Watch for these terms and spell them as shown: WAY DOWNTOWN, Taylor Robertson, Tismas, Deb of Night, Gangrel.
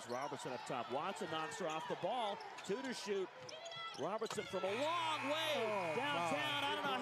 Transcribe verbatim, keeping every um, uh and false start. has Robertson up top. Watson knocks her off the ball. Two to shoot. Robertson from a long way. Oh, downtown. Wow.